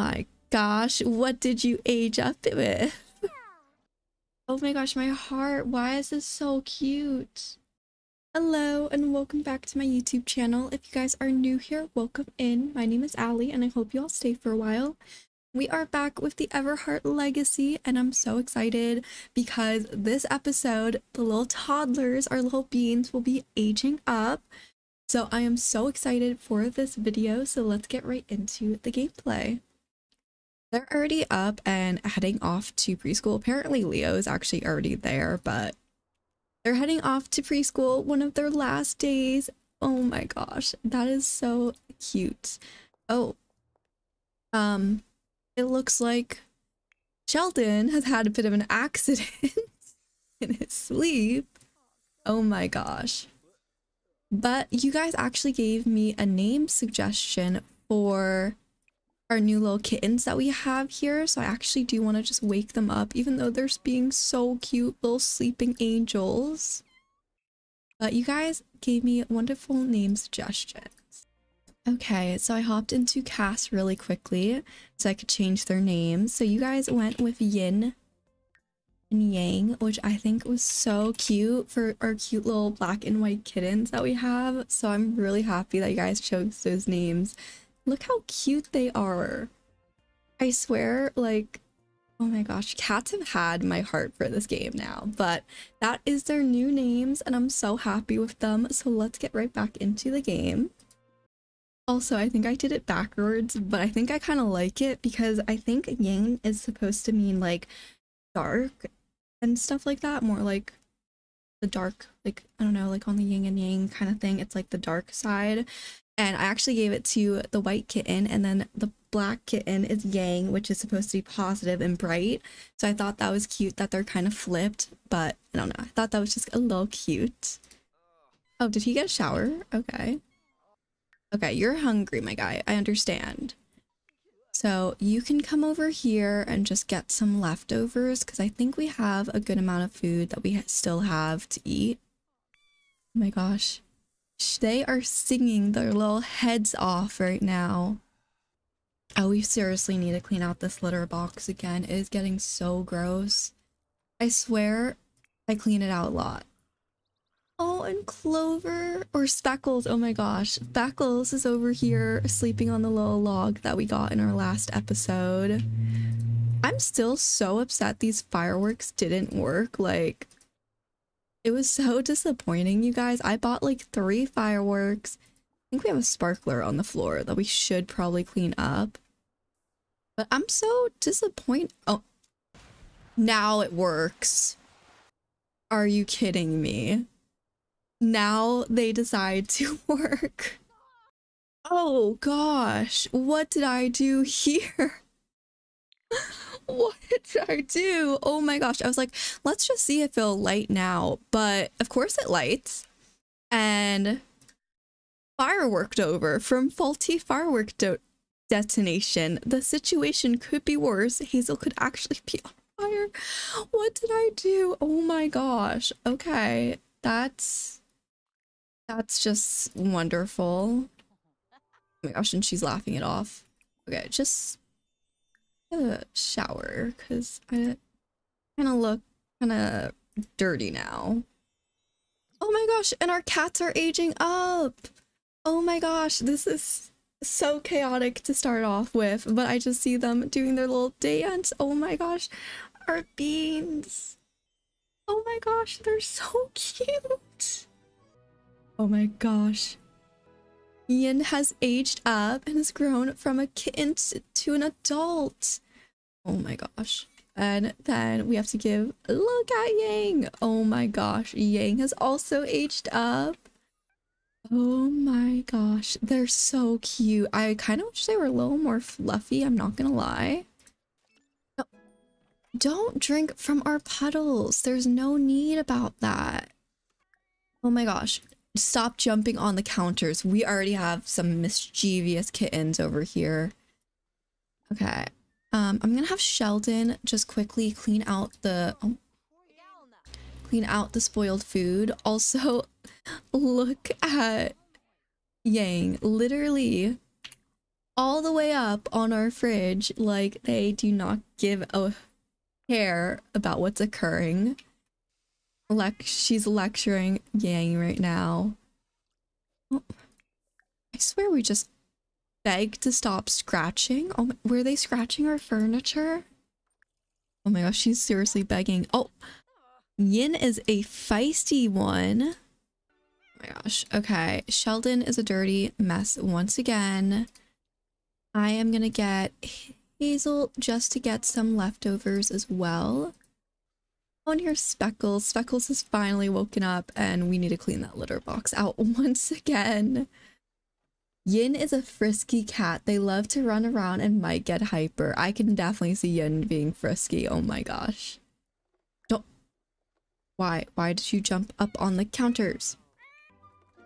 my gosh, what did you age up with? Oh my gosh, my heart, why is this so cute? Hello and welcome back to my YouTube channel. If you guys are new here, welcome in. My name is Allie and I hope you all stay for a while. We are back with the Everhart Legacy and I'm so excited because this episode, the little toddlers, our little beans, will be aging up. So I am so excited for this video, so let's get right into the gameplay. They're already up and heading off to preschool. Apparently Leo is actually already there, but they're heading off to preschool, one of their last days. Oh my gosh, that is so cute. Oh, it looks like Sheldon has had a bit of an accident in his sleep. Oh my gosh. But you guys actually gave me a name suggestion for our new little kittens that we have here. So I actually do want to just wake them up, even though they're being so cute, little sleeping angels. But you guys gave me wonderful name suggestions. Okay, so I hopped into Cass really quickly so I could change their names. So you guys went with Yin and Yang, which I think was so cute for our cute little black and white kittens that we have. So I'm really happy that you guys chose those names. Look how cute they are. I swear, like, oh my gosh, cats have had my heart for this game now, but that is their new names and I'm so happy with them. So let's get right back into the game. Also, I think I did it backwards, but I think I kind of like it because I think Yang is supposed to mean like dark and stuff like that, more like the dark, like, I don't know, like on the yin and yang kind of thing. It's like the dark side. And I actually gave it to the white kitten, and then the black kitten is Yang, which is supposed to be positive and bright. So I thought that was cute that they're kind of flipped, but I don't know, I thought that was just a little cute. Oh, did he get a shower? Okay. Okay, you're hungry, my guy. I understand. So you can come over here and just get some leftovers because I think we have a good amount of food that we still have to eat. Oh my gosh. They are singing their little heads off right now. Oh, we seriously need to clean out this litter box again. It is getting so gross. I swear I clean it out a lot. Oh, and Clover or Speckles. Oh my gosh. Speckles is over here sleeping on the little log that we got in our last episode. I'm still so upset these fireworks didn't work. Like, it was so disappointing, you guys. I bought like 3 fireworks. I think we have a sparkler on the floor that we should probably clean up. But I'm so disappointed. Oh, now it works. Are you kidding me? Now they decide to work. Oh gosh, what did I do here? What did I do? Oh my gosh, I was like, let's just see if it'll light now, but of course it lights and fireworked over from faulty firework detonation. The situation could be worse. Hazel could actually be on fire. What did I do? Oh my gosh. Okay, that's just wonderful. Oh my gosh, and she's laughing it off. Okay, just a shower because I kind of look kind of dirty now. Oh my gosh, and our cats are aging up. Oh my gosh, this is so chaotic to start off with, but I just see them doing their little dance. Oh my gosh, our beans. Oh my gosh, they're so cute. Oh my gosh. Ian has aged up and has grown from a kitten to an adult. Oh my gosh. And then we have to give a look at Yang. Oh my gosh. Yang has also aged up. Oh my gosh. They're so cute. I kind of wish they were a little more fluffy. I'm not going to lie. Don't drink from our puddles. There's no need about that. Oh my gosh. Stop jumping on the counters. We already have some mischievous kittens over here. Okay. I'm going to have Sheldon just quickly clean out the... Oh, clean out the spoiled food. Also, look at Yang. Literally... all the way up on our fridge. Like, they do not give a care about what's occurring. She's lecturing Yang right now. Oh, I swear we just begged to stop scratching. Oh, were they scratching our furniture? Oh my gosh, she's seriously begging. Oh, Yin is a feisty one. Oh my gosh. Okay, Sheldon is a dirty mess once again. I am gonna get Hazel just to get some leftovers as well. On here, Speckles. Speckles has finally woken up and we need to clean that litter box out once again. Yin is a frisky cat. They love to run around and might get hyper. I can definitely see Yin being frisky. Oh my gosh. Don't. Why did you jump up on the counters?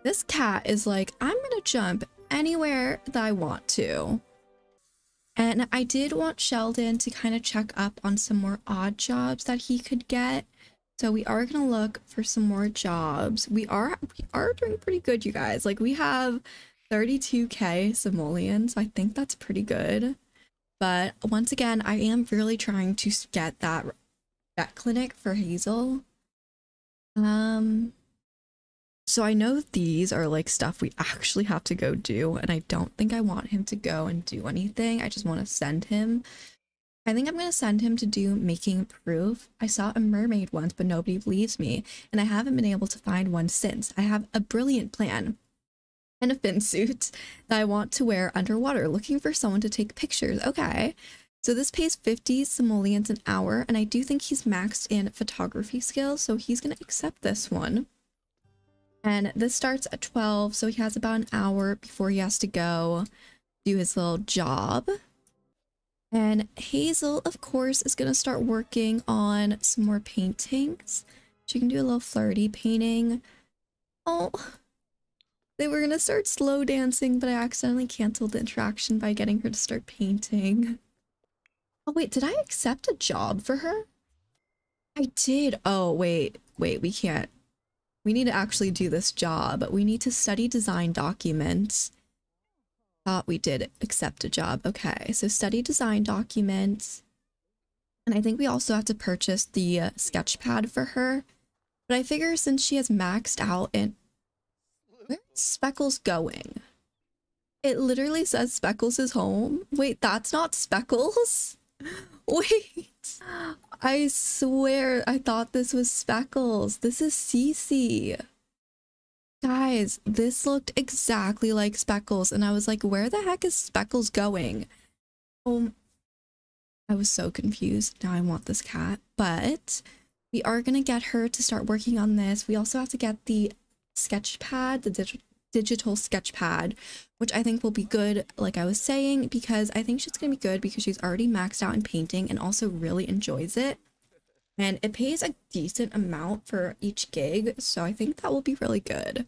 This cat is like, I'm gonna jump anywhere that I want to. And I did want Sheldon to kind of check up on some more odd jobs that he could get. So we are gonna look for some more jobs. We are doing pretty good, you guys. Like, we have 32k simoleons, so I think that's pretty good. But once again, I am really trying to get that vet clinic for Hazel. So I know these are like stuff we actually have to go do, and I don't think I want him to go and do anything. I just want to send him. I think I'm going to send him to do making proof. I saw a mermaid once, but nobody believes me, and I haven't been able to find one since. I have a brilliant plan. And a fin suit that I want to wear underwater, looking for someone to take pictures. Okay, so this pays 50 simoleons an hour, and I do think he's maxed in photography skills, so he's gonna accept this one. And this starts at 12, so he has about an hour before he has to go do his little job. And Hazel, of course, is gonna start working on some more paintings. She can do a little flirty painting. Oh, they were gonna start slow dancing, but I accidentally canceled the interaction by getting her to start painting. Oh wait, did I accept a job for her? I did. Oh wait, we can't. We need to actually do this job. We need to study design documents. Thought we did accept a job. Okay, so study design documents. And I think we also have to purchase the sketch pad for her. But I figure since she has maxed out in... Where's Speckles going? It literally says Speckles is home. Wait, that's not Speckles? Wait, I swear I thought this was Speckles. This is Cece. Guys, this looked exactly like Speckles, and I was like, where the heck is Speckles going? Oh, I was so confused. Now I want this cat, but we are gonna get her to start working on this. We also have to get the sketch pad, the digital sketch pad, which I think will be good, like I was saying, because I think she's gonna be good because she's already maxed out in painting and also really enjoys it, and it pays a decent amount for each gig, so I think that will be really good.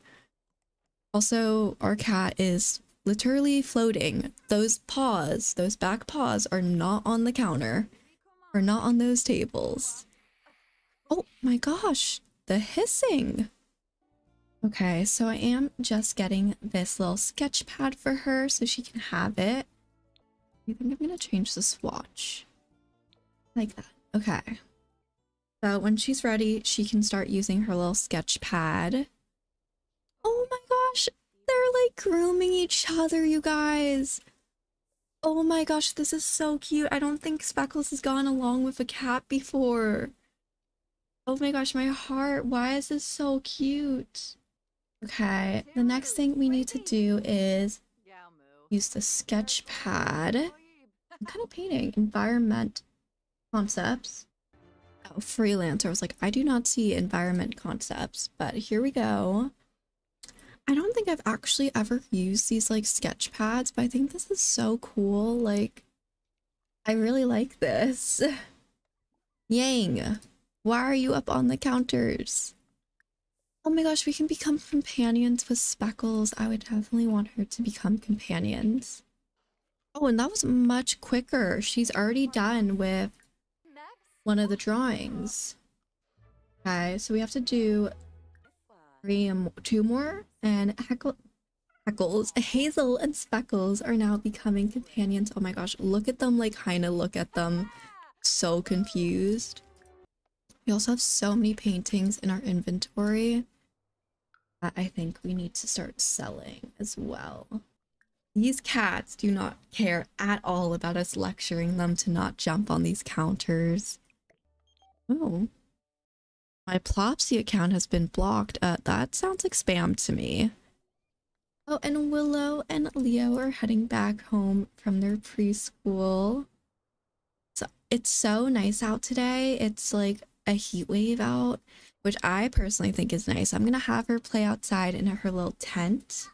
Also, our cat is literally floating. Those paws, those back paws, are not on the counter, or not on those tables. Oh my gosh, the hissing. Okay, so I am just getting this little sketch pad for her so she can have it. I think I'm gonna change the swatch. Like that. Okay. So when she's ready, she can start using her little sketch pad. Oh my gosh, they're like grooming each other, you guys. Oh my gosh, this is so cute. I don't think Speckles has gone along with a cat before. Oh my gosh, my heart. Why is this so cute? Okay, the next thing we need to do is use the sketch pad. I'm kind of painting environment concepts. Oh, freelancer. I was like, I do not see environment concepts, but here we go. I don't think I've actually ever used these like sketch pads, but I think this is so cool. Like, I really like this. Yang, why are you up on the counters? Oh my gosh, we can become companions with Speckles. I would definitely want her to become companions. Oh, and that was much quicker. She's already done with one of the drawings. Okay, so we have to do two more, and Speckles. Hazel and Speckles are now becoming companions. Oh my gosh, look at them, like Heine, look at them. So confused. We also have so many paintings in our inventory that I think we need to start selling as well. These cats do not care at all about us lecturing them to not jump on these counters. Oh. My Plopsy account has been blocked. That sounds like spam to me. Oh, and Willow and Leo are heading back home from their preschool. So it's so nice out today. It's like a heat wave out, which I personally think is nice. I'm going to have her play outside in her little tent.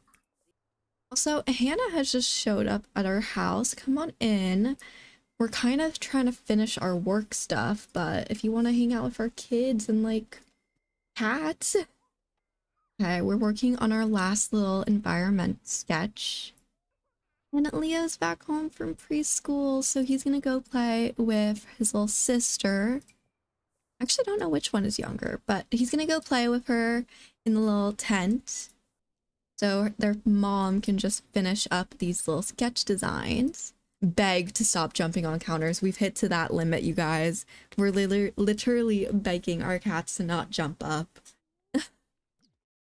Also, Hannah has just showed up at our house. Come on in. We're kind of trying to finish our work stuff, but if you want to hang out with our kids and like cats. Okay, we're working on our last little environment sketch. And Leo's back home from preschool, so he's gonna go play with his little sister. Actually, I don't know which one is younger, but he's gonna go play with her in the little tent. So their mom can just finish up these little sketch designs. Beg to stop jumping on counters. We've hit to that limit, you guys. We're literally begging our cats to not jump up.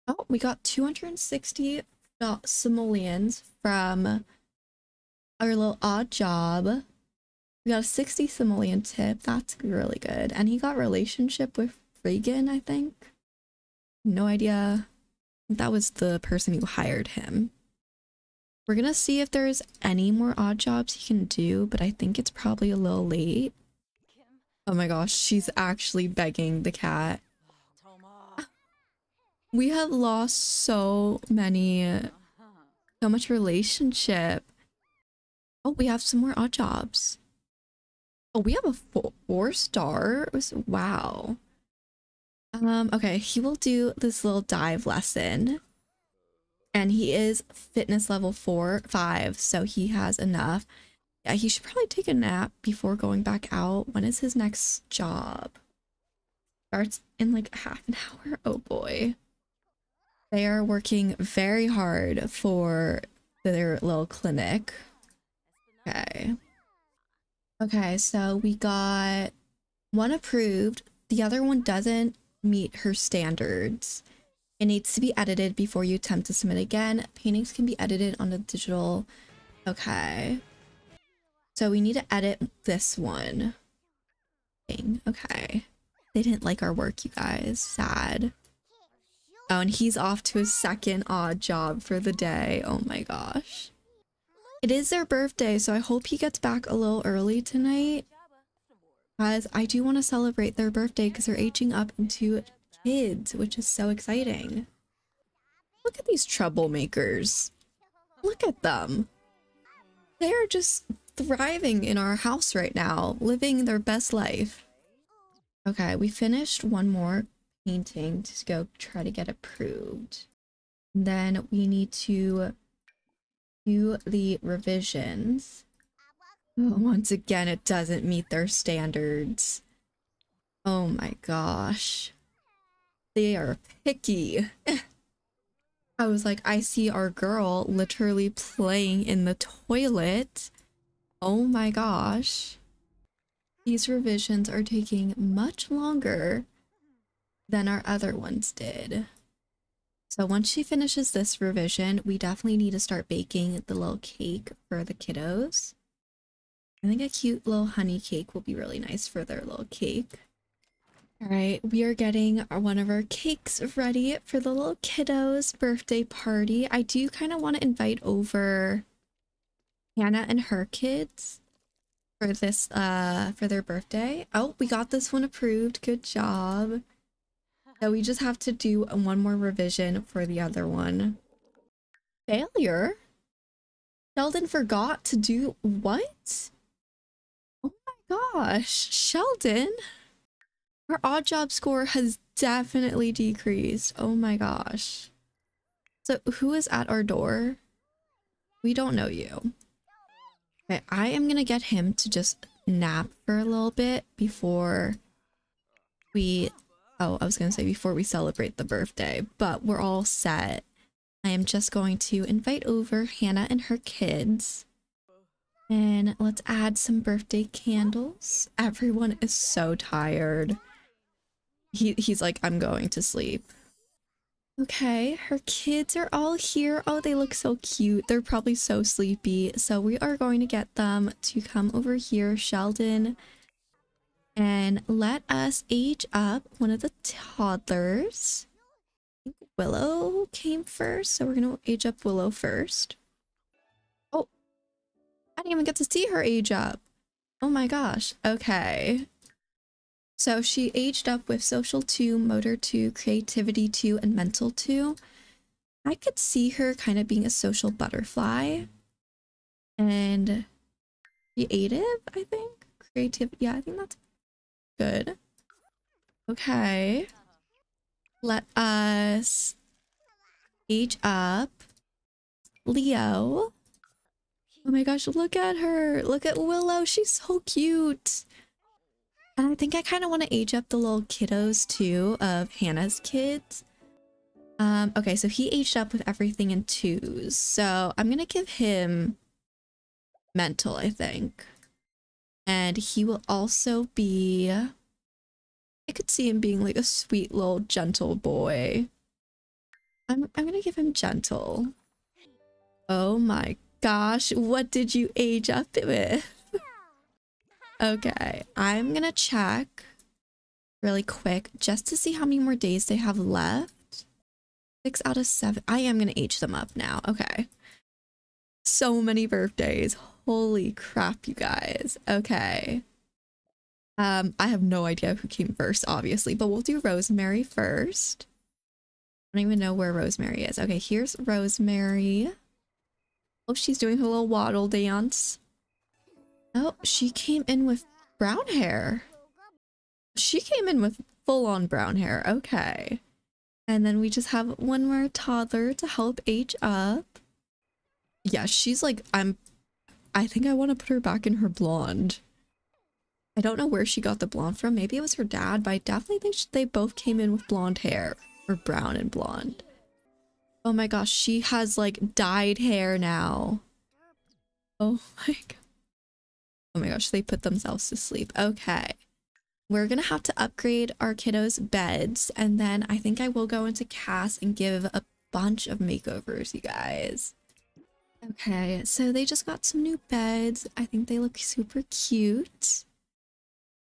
Oh, we got 260 simoleons from our little odd job. We got a 60 simoleon tip. That's really good. And he got relationship with Reagan, I think. No idea. That was the person who hired him. We're gonna see if there's any more odd jobs he can do, but I think it's probably a little late. Oh my gosh, she's actually begging the cat. We have lost so much relationship. Oh, we have some more odd jobs. Oh, we have a 4-star. Wow. Okay, he will do this little dive lesson, and he is fitness level 4-5, so he has enough. Yeah, he should probably take a nap before going back out. When is his next job? Starts in like half an hour. Oh boy, they are working very hard for their little clinic. Okay, so we got one approved, the other one doesn't meet her standards. It needs to be edited before you attempt to submit again. Paintings can be edited on the digital. Okay, so we need to edit this one. Okay, they didn't like our work, you guys. Sad. Oh, and he's off to his second odd job for the day. Oh my gosh, it is their birthday, so I hope he gets back a little early tonight, because I do want to celebrate their birthday, because they're aging up into kids, which is so exciting. Look at these troublemakers. Look at them. They're just thriving in our house right now, living their best life. Okay, we finished one more painting to go try to get approved. And then we need to do the revisions. Once again, it doesn't meet their standards. Oh my gosh, they are picky. I was like, I see our girl literally playing in the toilet. Oh my gosh, these revisions are taking much longer than our other ones did. So once she finishes this revision, we definitely need to start baking the little cake for the kiddos. I think a cute little honey cake will be really nice for their little cake. All right, we are getting one of our cakes ready for the little kiddos' birthday party. I do kind of want to invite over Hannah and her kids for this, for their birthday. Oh, we got this one approved. Good job. So we just have to do one more revision for the other one. Failure? Sheldon forgot to do what? Gosh, Sheldon, her odd job score has definitely decreased. Oh my gosh. So who is at our door? We don't know you. Okay, I am gonna get him to just nap for a little bit before we, oh, I was gonna say before we celebrate the birthday, but we're all set. I am just going to invite over Hannah and her kids. And let's add some birthday candles. Everyone is so tired. He's like, I'm going to sleep. Okay, her kids are all here. Oh, they look so cute. They're probably so sleepy. So we are going to get them to come over here, Sheldon. And let us age up one of the toddlers. I think Willow came first, so we're going to age up Willow first. Oh, I didn't even get to see her age up. Oh my gosh. Okay. So she aged up with Social 2, Motor 2, Creativity 2, and Mental 2. I could see her kind of being a social butterfly. And creative, I think? Creative, yeah, I think that's good. Okay. Let us age up Leo. Oh my gosh, look at her. Look at Willow. She's so cute. And I think I kind of want to age up the little kiddos too of Hannah's kids. Okay, so he aged up with everything in 2s. So I'm going to give him mental, I think. And he will also be... I could see him being like a sweet little gentle boy. I'm going to give him gentle. Oh my gosh, what did you age up with? Okay, I'm gonna check really quick just to see how many more days they have left. 6 out of 7. I am gonna age them up now. Okay. So many birthdays. Holy crap, you guys. Okay. I have no idea who came first, obviously, but we'll do Rosemary first. I don't even know where Rosemary is. Okay, here's Rosemary. Oh, she's doing her little waddle dance. Oh, she came in with brown hair. She came in with full-on brown hair. Okay. And then we just have one more toddler to help age up. Yeah, she's like, I think I want to put her back in her blonde. I don't know where she got the blonde from. Maybe it was her dad, but I definitely think they both came in with blonde hair. Or brown and blonde. Oh my gosh, she has like dyed hair now. Oh my god. Oh my gosh, they put themselves to sleep. Okay. We're going to have to upgrade our kiddos' beds. And then I think I will go into Cass and give a bunch of makeovers, you guys. Okay, so they just got some new beds. I think they look super cute.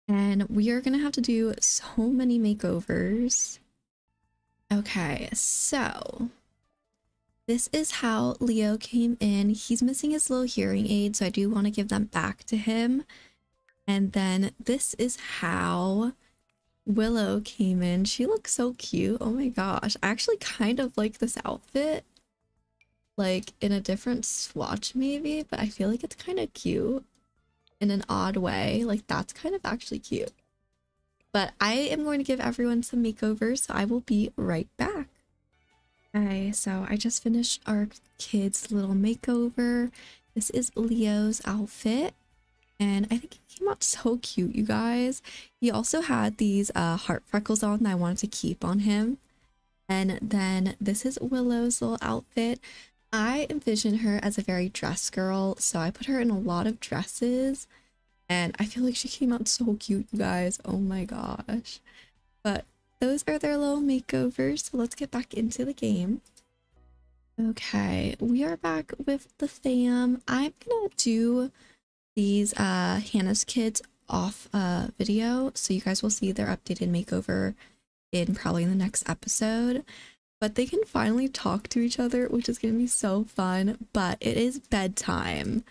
And we are going to have to do so many makeovers. Okay, so... this is how Leo came in. He's missing his little hearing aid, so I do want to give them back to him. And then this is how Willow came in. She looks so cute. Oh my gosh. I actually kind of like this outfit. Like in a different swatch maybe, but I feel like it's kind of cute in an odd way. Like that's kind of actually cute. But I am going to give everyone some makeovers, so I will be right back. Okay, so I just finished our kids' little makeover. This is Leo's outfit, and I think he came out so cute, you guys. He also had these heart freckles on that I wanted to keep on him. And then this is Willow's little outfit. I envision her as a very dress girl, so I put her in a lot of dresses, and I feel like she came out so cute, you guys. Oh my gosh. But those are their little makeovers, so let's get back into the game. Okay, we are back with the fam. I'm gonna do these Hannah's kids off video, so you guys will see their updated makeover in probably the next episode. But they can finally talk to each other, which is gonna be so fun, but it is bedtime.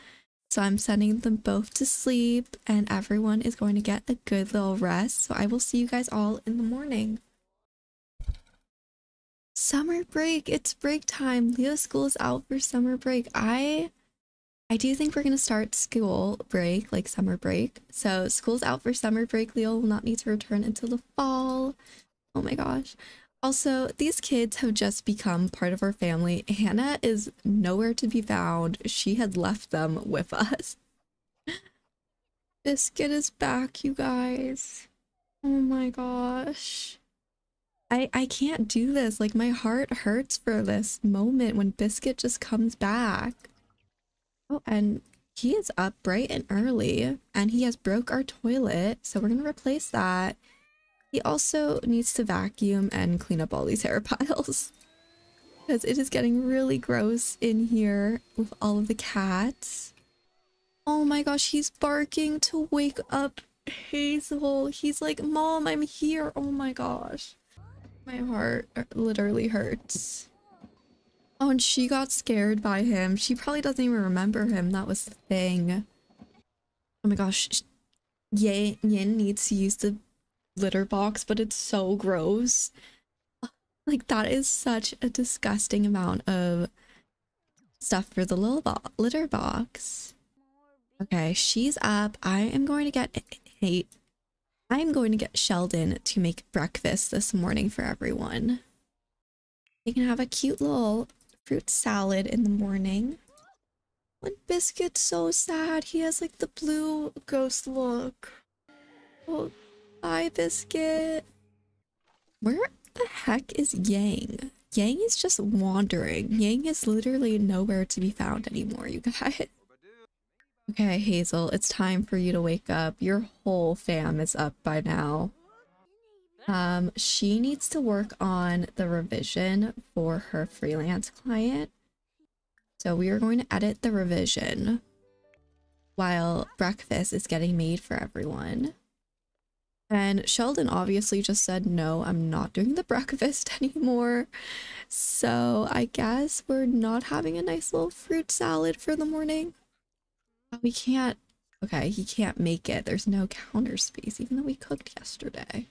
So I'm sending them both to sleep, and everyone is going to get a good little rest. So I will see you guys all in the morning. Summer break. It's break time. Leo's school is out for summer break. I do think we're going to start school break, like summer break. So school's out for summer break. Leo will not need to return until the fall. Oh my gosh. Also, these kids have just become part of our family. Hannah is nowhere to be found. She had left them with us. Biscuit is back, you guys. Oh my gosh. I can't do this. Like, my heart hurts for this moment when Biscuit just comes back. Oh, and he is up bright and early, and he has broke our toilet, so we're gonna replace that. He also needs to vacuum and clean up all these hair piles, because it is getting really gross in here with all of the cats. Oh my gosh, he's barking to wake up Hazel. He's like, Mom, I'm here. Oh my gosh. My heart literally hurts. Oh, and she got scared by him. She probably doesn't even remember him. That was the thing. Oh my gosh. Yin needs to use the litter box, but it's so gross. Like, that is such a disgusting amount of stuff for the little litter box. Okay, she's up. I'm going to get Sheldon to make breakfast this morning for everyone. They can have a cute little fruit salad in the morning. One Biscuit's so sad. He has like the blue ghost look. Oh, bye, Biscuit. Where the heck is Yang? Yang is just wandering. Yang is literally nowhere to be found anymore, you guys. Okay, Hazel, it's time for you to wake up. Your whole fam is up by now. She needs to work on the revision for her freelance client. So we are going to edit the revision while breakfast is getting made for everyone. And Sheldon obviously just said, no, I'm not doing the breakfast anymore. So I guess we're not having a nice little fruit salad for the morning. We can't. Okay, he can't make it. There's no counter space, even though we cooked yesterday.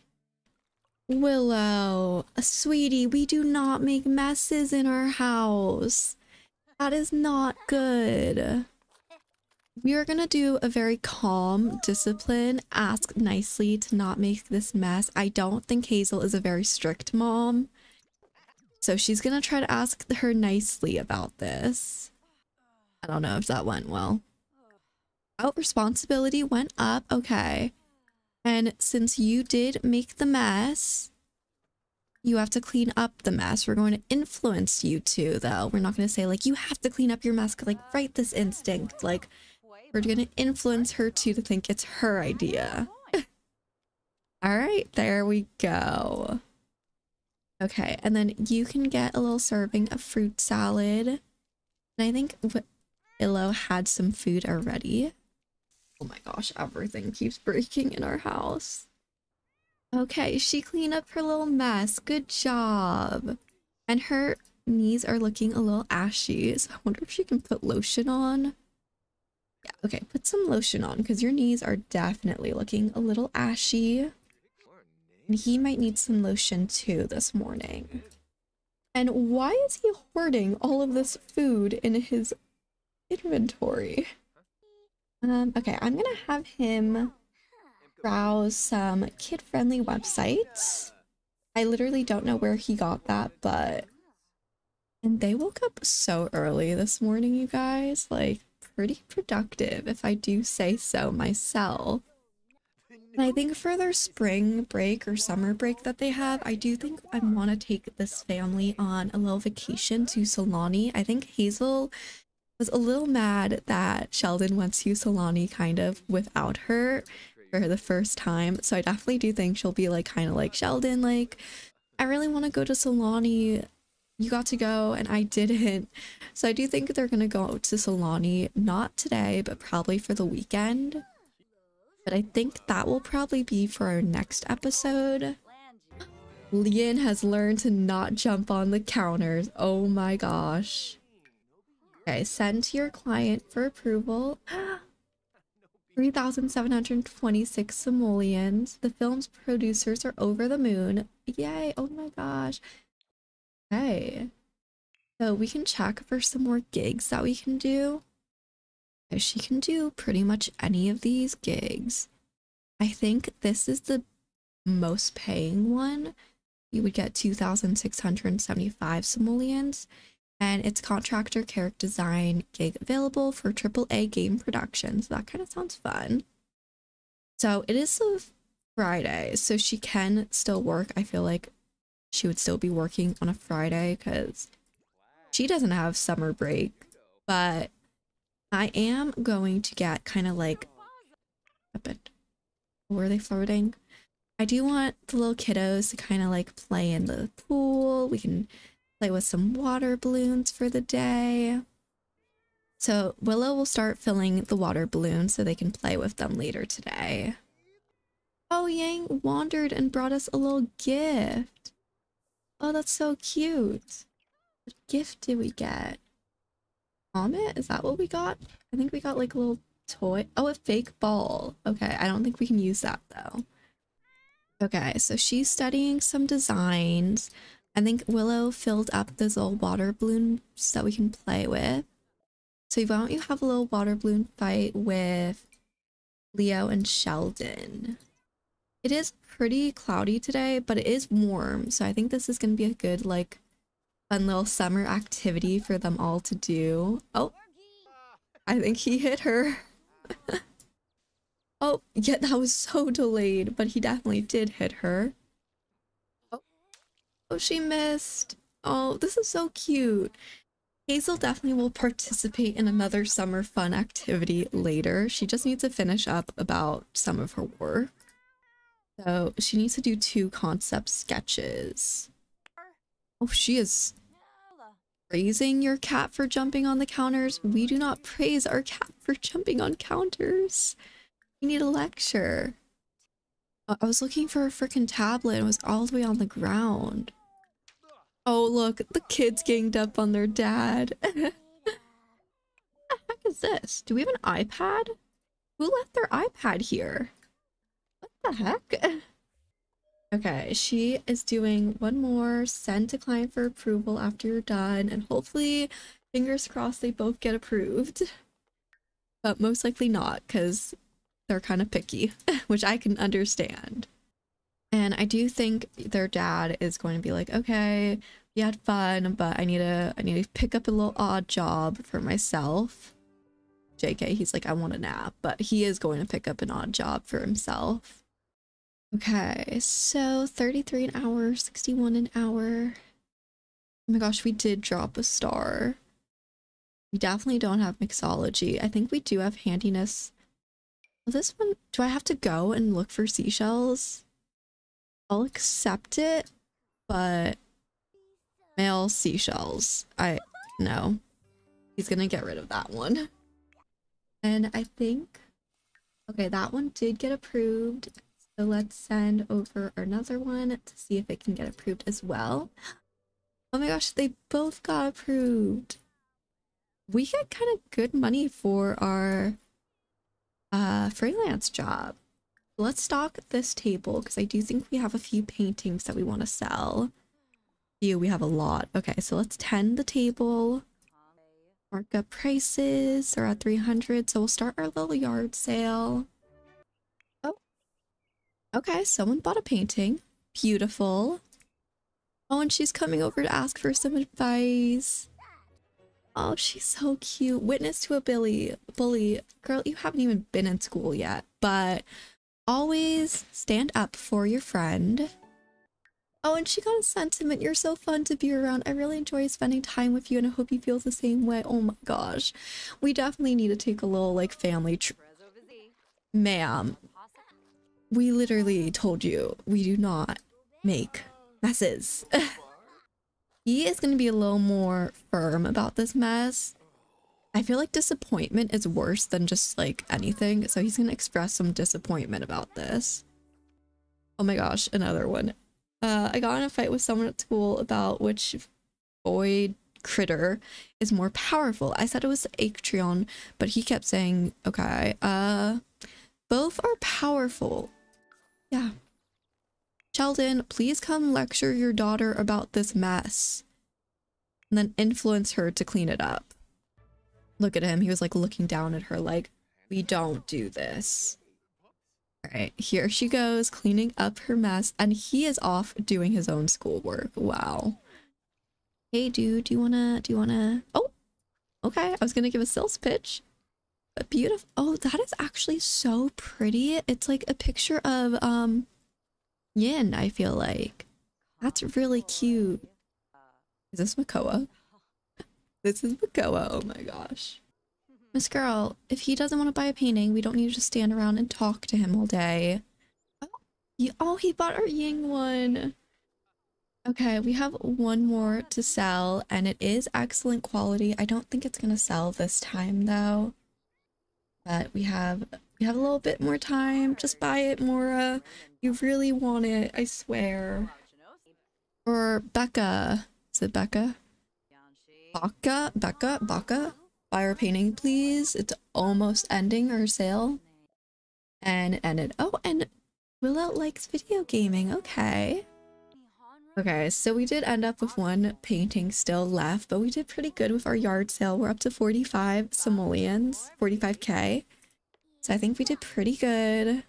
Willow, sweetie, we do not make messes in our house. That is not good. We are gonna do a very calm discipline. Ask nicely to not make this mess. I don't think Hazel is a very strict mom, so she's gonna try to ask her nicely about this. I don't know if that went well. Oh, responsibility went up. Okay. And since you did make the mess, you have to clean up the mess. We're going to influence you two, though. We're not going to say, like, you have to clean up your mess, like, right this instinct. Like, we're going to influence her two to think it's her idea. All right, there we go. Okay, and then you can get a little serving of fruit salad. And I think Willow had some food already. Oh my gosh, everything keeps breaking in our house. Okay, she cleaned up her little mess. Good job. And her knees are looking a little ashy, so I wonder if she can put lotion on. Yeah, okay, put some lotion on, because your knees are definitely looking a little ashy. And he might need some lotion too this morning. And why is he hoarding all of this food in his inventory? Okay, I'm gonna have him browse some kid-friendly websites. I literally don't know where he got that, but... And they woke up so early this morning, you guys. Like, pretty productive, if I do say so myself. And I think for their spring break or summer break that they have, I do think I want to take this family on a little vacation to Sulani. I think Hazel was a little mad that Sheldon went to Sulani kind of without her for the first time. So I definitely do think she'll be like, kind of like, Sheldon, like, I really want to go to Sulani. You got to go and I didn't. So I do think they're going to go to Sulani, not today, but probably for the weekend. But I think that will probably be for our next episode. Leon has learned to not jump on the counters. Oh my gosh. Okay, send to your client for approval. 3,726 simoleons. The film's producers are over the moon. Yay, oh my gosh. Okay. So we can check for some more gigs that we can do. Okay, she can do pretty much any of these gigs. I think this is the most paying one. You would get 2,675 simoleons. And it's contractor character design gig available for AAA game production. So that kind of sounds fun. So it is a Friday, so she can still work, I feel like, she would still be working on a Friday because she doesn't have summer break. But I am going to get kind of like, were they flirting? I do want the little kiddos to kind of like play in the pool. We can play with some water balloons for the day. So Willow will start filling the water balloons so they can play with them later today. Oh, Yang wandered and brought us a little gift. Oh, that's so cute. What gift did we get? Comet? Is that what we got? I think we got like a little toy. Oh, a fake ball. Okay, I don't think we can use that though. Okay, so she's studying some designs. I think Willow filled up those little water balloons that we can play with. So why don't you have a little water balloon fight with Leo and Sheldon? It is pretty cloudy today, but it is warm. So I think this is going to be a good, like, fun little summer activity for them all to do. Oh, I think he hit her. Oh, yeah, that was so delayed, but he definitely did hit her. Oh, oh, she missed. Oh, this is so cute. Hazel definitely will participate in another summer fun activity later. She just needs to finish up about some of her work. So she needs to do 2 concept sketches. Oh, she is praising your cat for jumping on the counters. We do not praise our cat for jumping on counters. We need a lecture. I was looking for a freaking tablet and it was all the way on the ground. Oh, look, the kids ganged up on their dad. What the heck is this? Do we have an iPad? Who left their iPad here? What the heck? Okay, she is doing one more. Send to client for approval after you're done. And hopefully, fingers crossed, they both get approved. But most likely not, because they're kind of picky, which I can understand. And I do think their dad is going to be like, okay, we had fun, but I need to pick up a little odd job for myself. JK, he's like, I want a nap, but he is going to pick up an odd job for himself. Okay, so 33 an hour, 61 an hour. Oh my gosh, we did drop a star. We definitely don't have mixology. I think we do have handiness. Well, this one, do I have to go and look for seashells? I'll accept it, but male seashells, no. He's gonna get rid of that one. And I think, okay, that one did get approved. So let's send over another one to see if it can get approved as well. Oh my gosh, they both got approved. We get kind of good money for our freelance job. Let's stock this table because I do think we have a few paintings that we want to sell. We have a lot. Okay, so let's tend the table. Markup prices are at 300, so we'll start our little yard sale. Oh, okay, someone bought a painting. Beautiful. Oh, and she's coming over to ask for some advice. Oh, she's so cute. Witness to a bully. Girl, you haven't even been in school yet, but always stand up for your friend. Oh, and she got a sentiment. You're so fun to be around. I really enjoy spending time with you and I hope you feel the same way. Oh my gosh. We definitely need to take a little like family trip. Ma'am, we literally told you we do not make messes. He is going to be a little more firm about this mess. I feel like disappointment is worse than just like anything, so he's gonna express some disappointment about this. Oh my gosh, another one. I got in a fight with someone at school about which void critter is more powerful. I said it was Actreon, but he kept saying, okay, both are powerful. Yeah. Sheldon, please come lecture your daughter about this mess and then influence her to clean it up. Look at him. He was like looking down at her like, we don't do this. All right, here she goes cleaning up her mess and he is off doing his own schoolwork. Wow. Hey dude, do you wanna, oh, okay. I was gonna give a sales pitch, but beautiful. Oh, that is actually so pretty. It's like a picture of Yin, I feel like. That's really cute. Is this Makoa? This is Makoa, oh my gosh. Miss Girl, if he doesn't want to buy a painting, we don't need to just stand around and talk to him all day. Oh, he bought our Ying one. Okay, we have one more to sell, and it is excellent quality. I don't think it's gonna sell this time though. But we have a little bit more time. Just buy it, Mora. You really want it, I swear. Or Becca. Is it Becca? Baka? Becca? Baka? Buy our painting, please. It's almost ending our sale. And it ended. Oh, and Willow likes video gaming. Okay. Okay, so we did end up with one painting still left, but we did pretty good with our yard sale. We're up to 45 simoleons, 45k. So I think we did pretty good.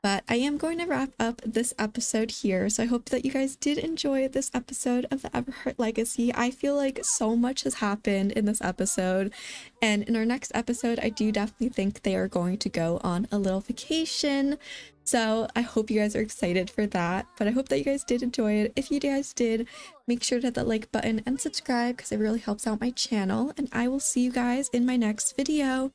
But I am going to wrap up this episode here. So I hope that you guys did enjoy this episode of the Everhart Legacy. I feel like so much has happened in this episode. And in our next episode, I do definitely think they are going to go on a little vacation. So I hope you guys are excited for that, but I hope that you guys did enjoy it. If you guys did, make sure to hit that like button and subscribe because it really helps out my channel, and I will see you guys in my next video.